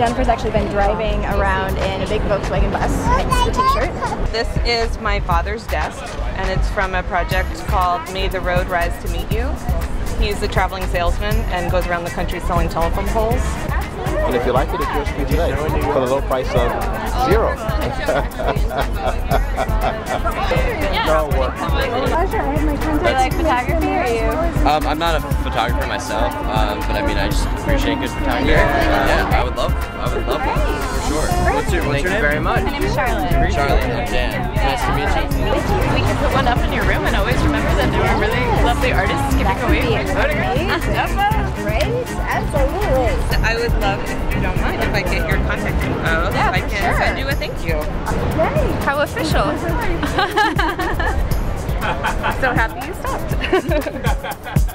Jennifer's actually been driving around in a big Volkswagen bus. It's the t-shirt. This is my father's desk, and it's from a project called May the Road Rise to Meet You. He's a traveling salesman and goes around the country selling telephone poles. And if you like it, it's yours for today for the low price of $0. No work. Do you like photography, or you? I'm not a photographer myself, but I mean, I just appreciate good photography. Yeah, I would love one for sure. What's your name? Thank you very much. My name is Charlotte. Charlotte. Yeah. Nice to meet you. We can put one up in your room, and always remember that there were really lovely artists giving away photographs. Great, absolutely. I would love, if you don't mind, if I get your contact info, I can send you a thank you. Yay! How official. So happy you stopped.